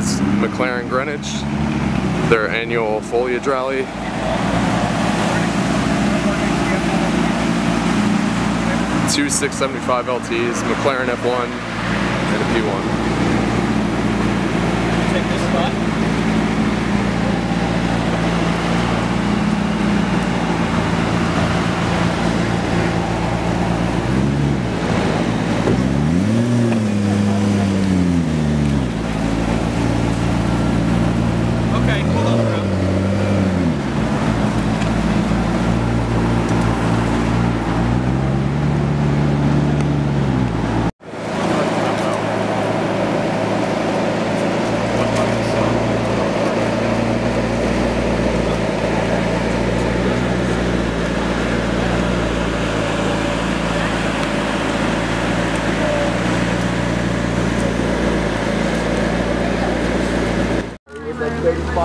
is McLaren Greenwich, their annual foliage rally. Two 675 LTs, McLaren F1 and a P1. Take this spot.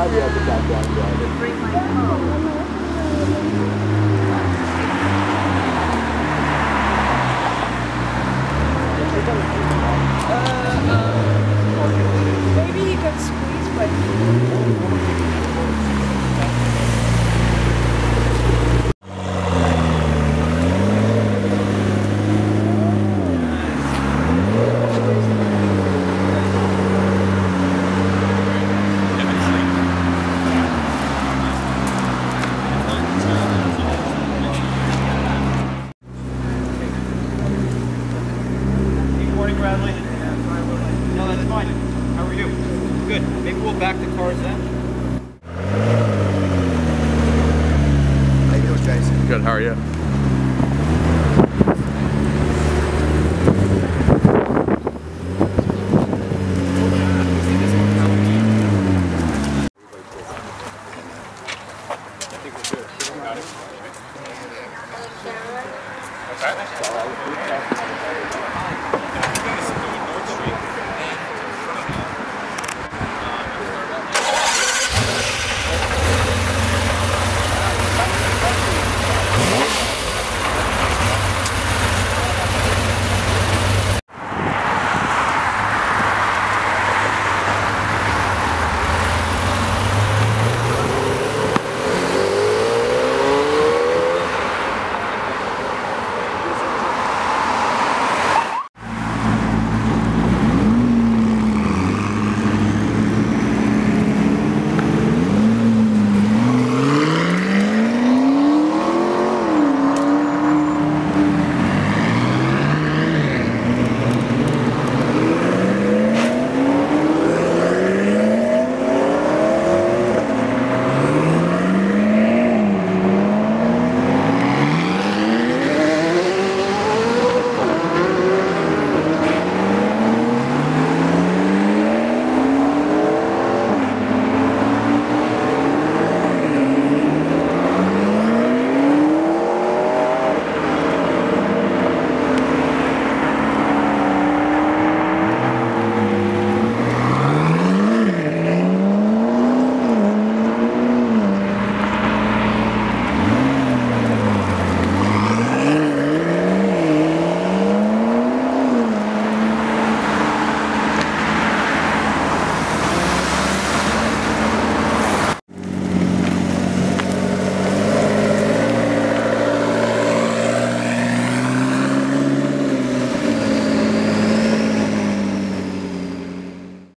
We have the background maybe he can squeeze by no, that's fine. How are you? Good. Maybe we'll back the cars then. How you doing, Jason? Good. How are you?